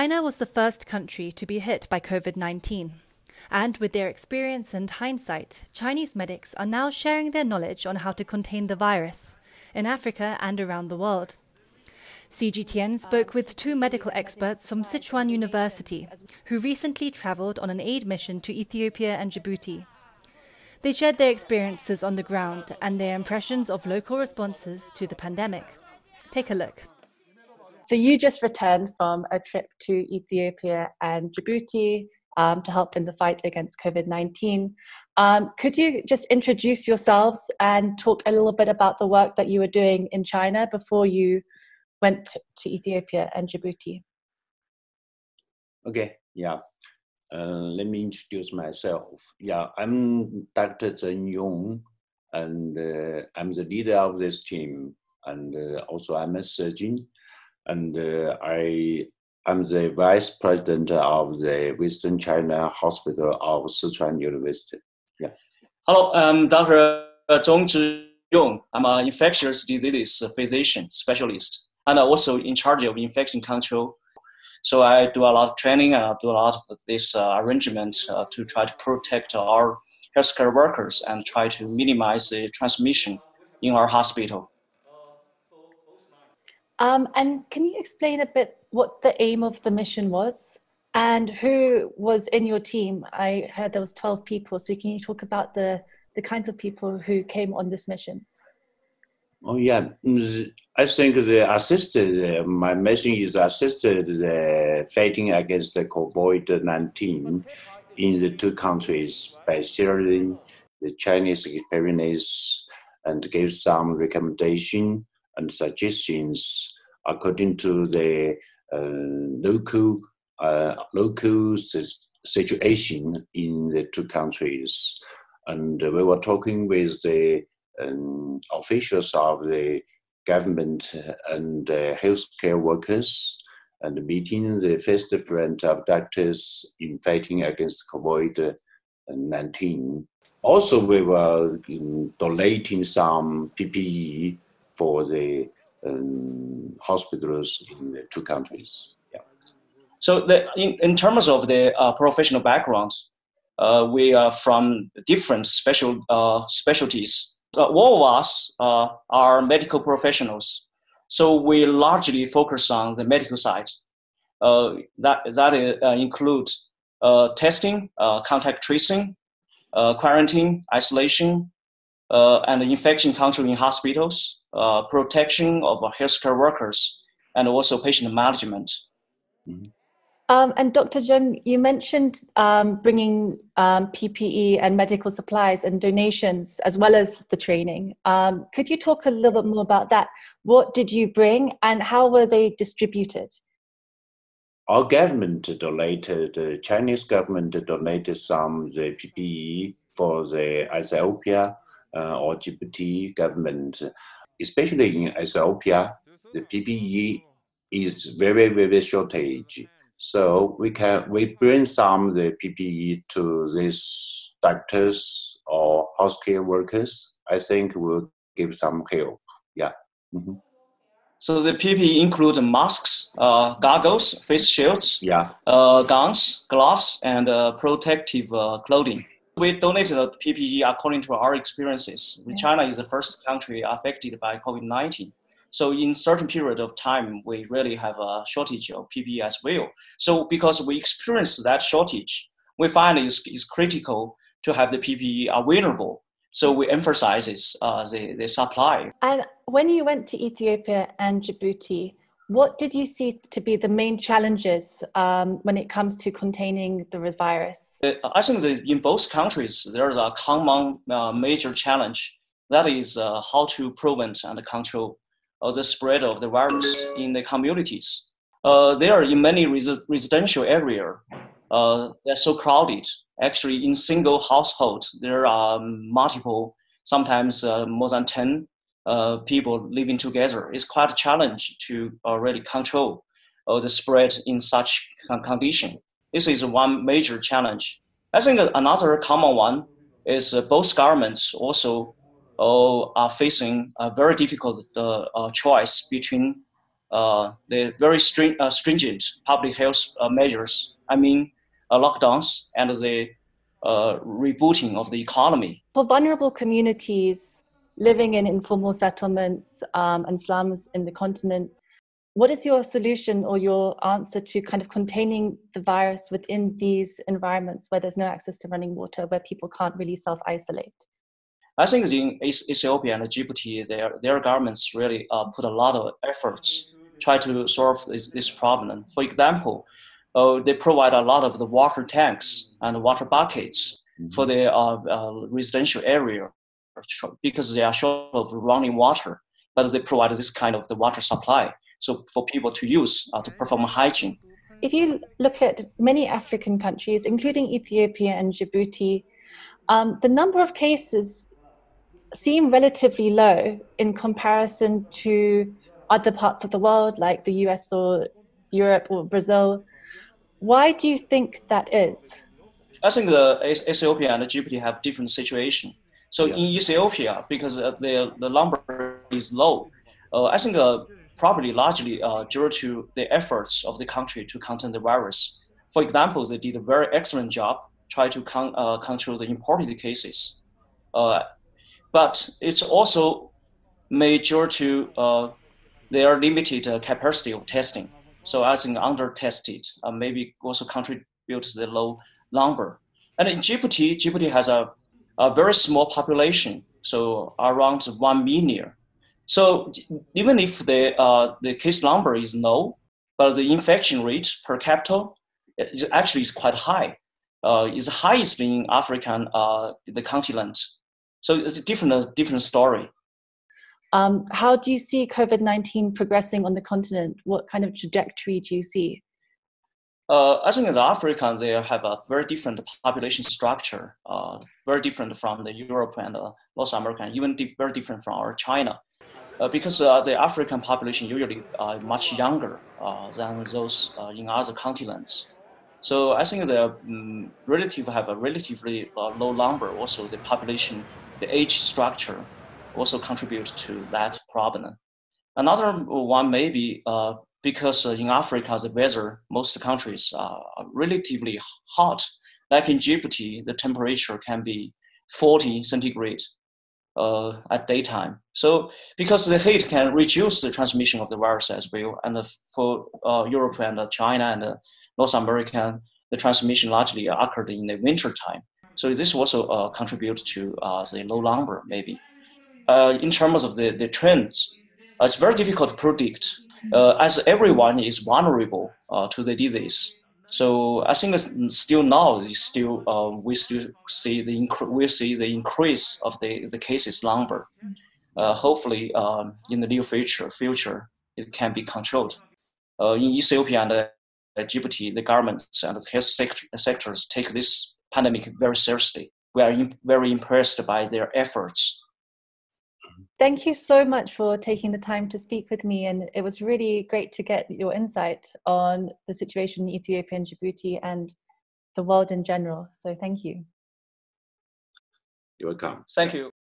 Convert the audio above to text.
China was the first country to be hit by COVID-19. And with their experience and hindsight, Chinese medics are now sharing their knowledge on how to contain the virus in Africa and around the world. CGTN spoke with two medical experts from Sichuan University, who recently traveled on an aid mission to Ethiopia and Djibouti. They shared their experiences on the ground and their impressions of local responses to the pandemic. Take a look. So you just returned from a trip to Ethiopia and Djibouti to help in the fight against COVID-19. Could you just introduce yourselves and talk a little bit about the work that you were doing in China before you went to Ethiopia and Djibouti? Okay, yeah. Let me introduce myself. Yeah, I'm Dr. Zhen Yong, and I'm the leader of this team, and also I'm a surgeon, and I'm the vice president of the Western China Hospital of Sichuan University. Yeah. Hello, I'm Dr. Zhong Zhiyong. I'm an infectious diseases physician specialist, and I'm also in charge of infection control. So I do a lot of training and I do a lot of this arrangement to try to protect our healthcare workers and try to minimize the transmission in our hospital. And can you explain a bit what the aim of the mission was and who was in your team? I heard there was 12 people, so can you talk about the kinds of people who came on this mission? Oh yeah, I think my mission is assisted the fighting against the COVID-19 in the two countries by sharing the Chinese experience and give some recommendation and suggestions according to the local situation in the two countries. And we were talking with the officials of the government and healthcare workers, and meeting the first front of doctors in fighting against COVID-19. Also, we were donating some PPE for the hospitals in the two countries. Yeah. So in terms of the professional background, we are from different specialties. All of us are medical professionals, so we largely focus on the medical side. That includes testing, contact tracing, quarantine, isolation, and infection control in hospitals, protection of healthcare workers, and also patient management. Mm-hmm. And Dr. Zheng, you mentioned bringing PPE and medical supplies and donations as well as the training. Could you talk a little bit more about that? What did you bring and how were they distributed? Our government donated, the Chinese government donated some of the PPE for the Ethiopia or Djibouti government. Especially in Ethiopia, the PPE is very, very shortage. So we bring some of the PPE to these doctors or healthcare workers. I think will give some help. Yeah. Mm-hmm. So the PPE include masks, goggles, face shields, yeah, guns, gloves, and protective clothing. We donated PPE according to our experiences. China is the first country affected by COVID-19. So in certain period of time, we really have a shortage of PPE as well. So because we experience that shortage, we find it's critical to have the PPE available. So we emphasize the supply. And when you went to Ethiopia and Djibouti, what did you see to be the main challenges when it comes to containing the virus? I think that in both countries, there's a common major challenge. That is how to prevent and control the spread of the virus in the communities. They are in many residential areas. They're so crowded. Actually, in single household, there are multiple, sometimes more than 10 people living together. It's quite a challenge to already control the spread in such condition. This is one major challenge. I think another common one is both governments also are facing a very difficult choice between the very stringent public health measures. I mean, lockdowns and the rebooting of the economy. For vulnerable communities living in informal settlements and slums in the continent, what is your solution or your answer to kind of containing the virus within these environments where there's no access to running water, where people can't really self-isolate? I think in Ethiopia and Djibouti, their governments really put a lot of efforts try to solve this problem. For example, they provide a lot of the water tanks and water buckets for the residential area because they are short of running water, but they provide this kind of the water supply. So for people to use to perform hygiene. If you look at many African countries, including Ethiopia and Djibouti, the number of cases seem relatively low in comparison to other parts of the world, like the US or Europe or Brazil. Why do you think that is? I think Ethiopia and Djibouti have different situations. So in Ethiopia, because the number is low, I think probably largely due to the efforts of the country to contain the virus. For example, they did a very excellent job trying to control the imported cases. But it's also major to their limited capacity of testing. So I think under-tested, maybe also contributes to the low number. And in Djibouti has a very small population, so around 1 million. So even if the case number is low, but the infection rate per capita is actually quite high. It's the highest in Africa and the continent. So it's a different story. How do you see COVID-19 progressing on the continent? What kind of trajectory do you see? I think in Africa, they have a very different population structure, very different from the Europe and North America, and even very different from our China. Because the African population usually are much younger than those in other continents. So I think the have a relatively low number. Also the population, the age structure also contributes to that problem. Another one may be because in Africa, the weather, most countries are relatively hot. Like in Djibouti, the temperature can be 40 centigrade. At daytime. So because the heat can reduce the transmission of the virus as well, and for Europe and China and North America, the transmission largely occurred in the winter time. So this also contributes to the low number maybe. In terms of the trends, it's very difficult to predict as everyone is vulnerable to the disease. So I think we see the increase of the cases number. Hopefully, in the near future it can be controlled. In Ethiopia and Djibouti, the governments and the health sectors take this pandemic very seriously. We are very impressed by their efforts. Thank you so much for taking the time to speak with me, and it was really great to get your insight on the situation in Ethiopia and Djibouti and the world in general. So thank you. You're welcome. Thank you.